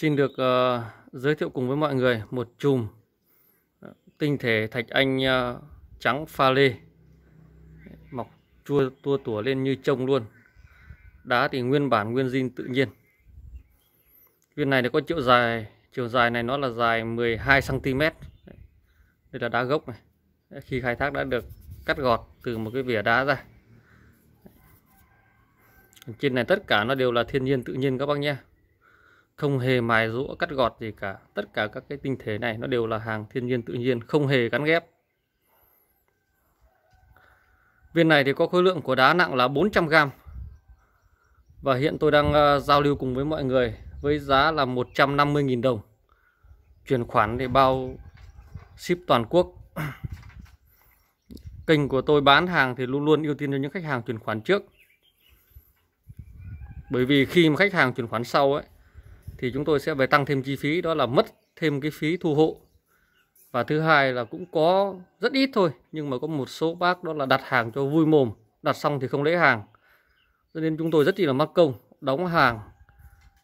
Xin được giới thiệu cùng với mọi người một chùm tinh thể thạch anh trắng pha lê, mọc chua tua tủa lên như trông luôn. Đá thì nguyên bản nguyên zin tự nhiên. Viên này thì có chiều dài này nó là dài 12 cm. Đây là đá gốc này, khi khai thác đã được cắt gọt từ một cái vỉa đá ra. Trên này tất cả nó đều là thiên nhiên tự nhiên các bác nhé, không hề mài giũa cắt gọt gì cả. Tất cả các cái tinh thể này nó đều là hàng thiên nhiên tự nhiên, không hề gắn ghép. Viên này thì có khối lượng của đá nặng là 400 g. Và hiện tôi đang giao lưu cùng với mọi người với giá là 150.000 đồng. Chuyển khoản để bao ship toàn quốc. Kênh của tôi bán hàng thì luôn luôn ưu tiên cho những khách hàng chuyển khoản trước. Bởi vì khi mà khách hàng chuyển khoản sau ấy, thì chúng tôi sẽ về tăng thêm chi phí, đó là mất thêm cái phí thu hộ. Và thứ hai là cũng có rất ít thôi, nhưng mà có một số bác đó là đặt hàng cho vui mồm, đặt xong thì không lấy hàng. Cho nên chúng tôi rất là mắc công, đóng hàng,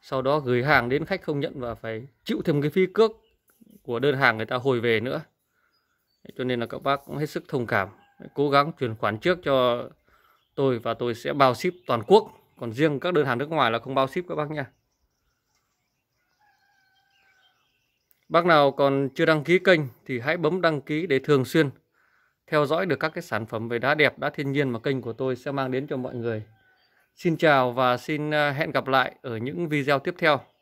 sau đó gửi hàng đến khách không nhận và phải chịu thêm cái phí cước của đơn hàng người ta hồi về nữa. Cho nên là các bác cũng hết sức thông cảm, cố gắng chuyển khoản trước cho tôi và tôi sẽ bao ship toàn quốc. Còn riêng các đơn hàng nước ngoài là không bao ship các bác nha. Bác nào còn chưa đăng ký kênh thì hãy bấm đăng ký để thường xuyên theo dõi được các cái sản phẩm về đá đẹp, đá thiên nhiên mà kênh của tôi sẽ mang đến cho mọi người. Xin chào và xin hẹn gặp lại ở những video tiếp theo.